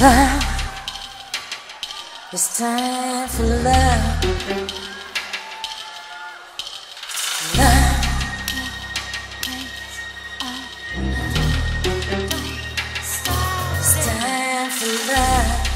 love. It's time for love. Love. It's time for love.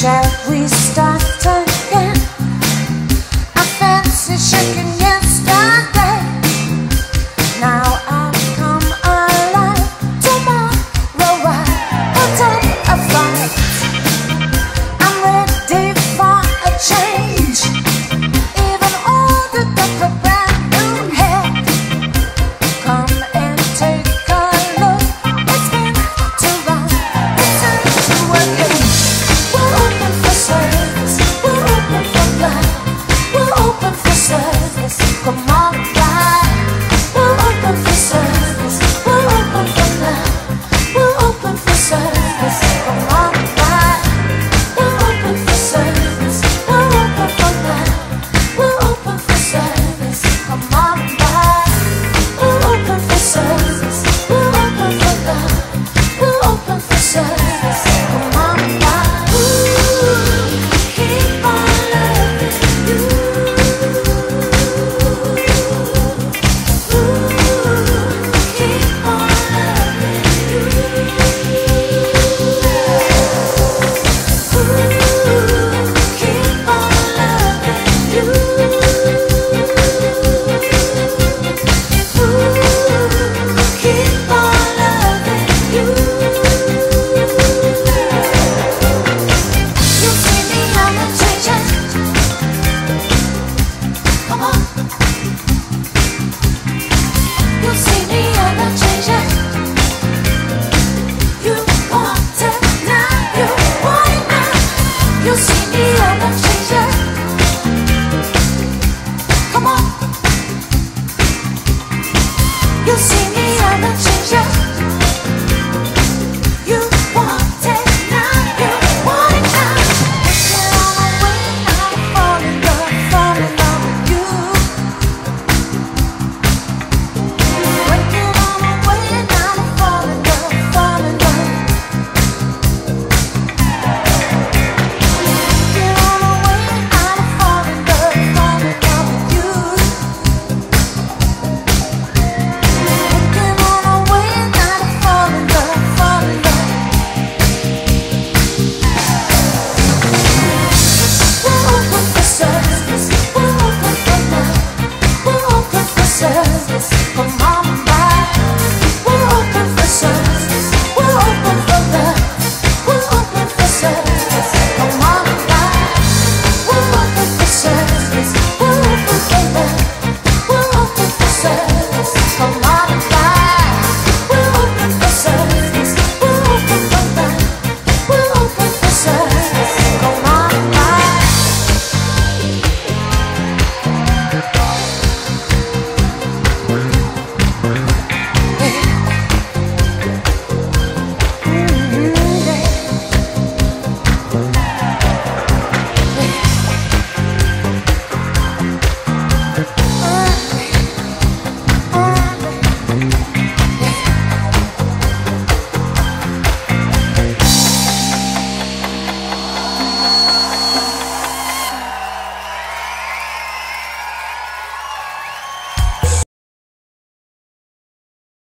Shall we start again? I fancy shaking yesterday. Now I've come alive. Tomorrow I'll take a flight. I'm ready for a change, even older than the brand new hair. Come and take a look. It's been too long. It's time to work. Come on, guys. We're open for service. We're open for love. We're open for service. Come on, guys. We're open for service. We're open for love. We're open for service. Come on, guys. We're open for service. We're open for love. We're open for service. Come on, guys. Ooh, keep on loving you. Come on, you'll see me, I'm a changer.